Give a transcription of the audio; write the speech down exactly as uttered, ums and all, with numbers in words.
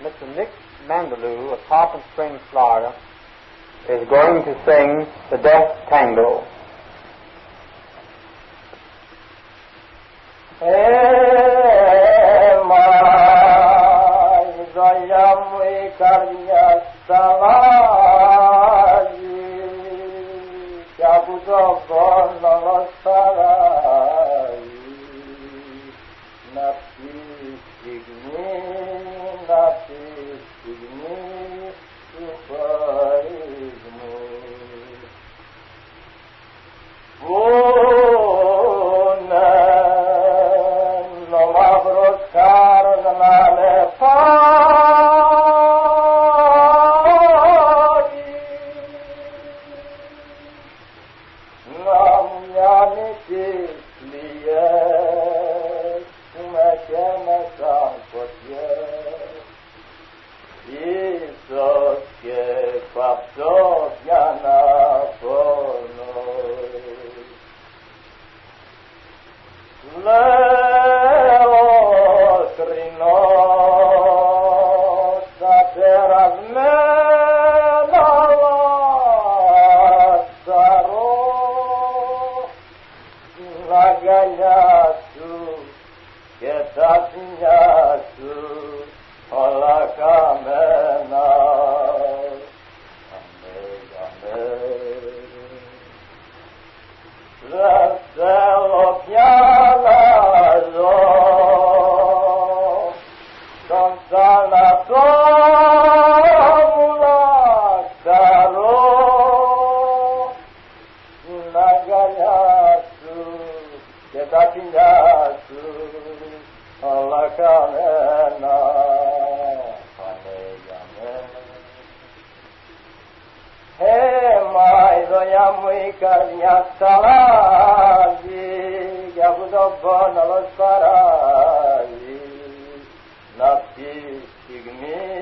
Mister Nick Mandalou of Tarpon Springs, Florida, is going to sing the Death Tango. Sigmi